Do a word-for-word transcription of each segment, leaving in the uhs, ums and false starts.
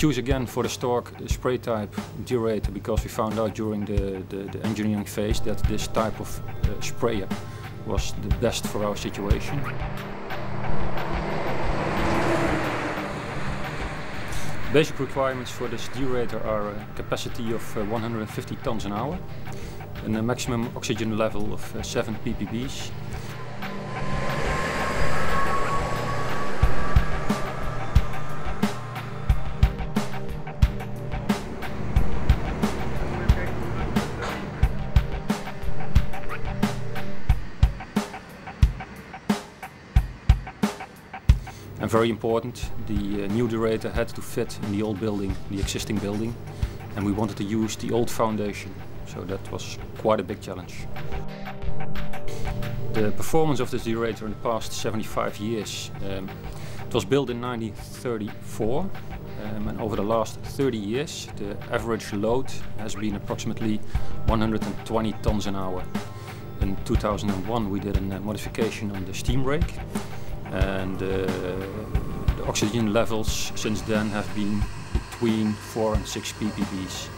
choose again for the Stork spray type deaerator because we found out during the, the, the engineering phase that this type of uh, sprayer was the best for our situation. Basic requirements for this deaerator are a capacity of uh, one hundred fifty tons an hour and a maximum oxygen level of uh, seven p p b's. And very important, the uh, new deaerator had to fit in the old building, the existing building, and we wanted to use the old foundation, so that was quite a big challenge. The performance of this deaerator in the past seventy-five years, um, it was built in nineteen thirty-four, um, and over the last thirty years the average load has been approximately one hundred twenty tons an hour. In two thousand one we did a modification on the steam brake, and uh, the oxygen levels since then have been between four and six p p b's.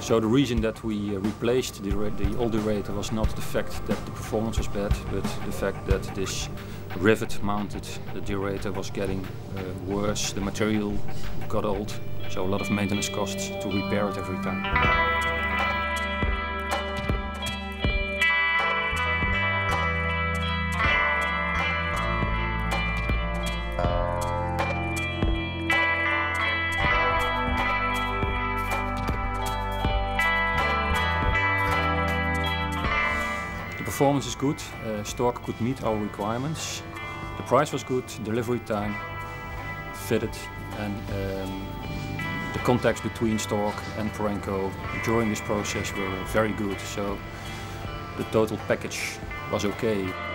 So the reason that we replaced the, the old deaerator was not the fact that the performance was bad, but the fact that this rivet mounted deaerator was getting uh, worse, the material got old, so a lot of maintenance costs to repair it every time. The performance is good, uh, Stork could meet our requirements, the price was good, delivery time fitted, and um, the contacts between Stork and Perenco during this process were very good, so the total package was okay.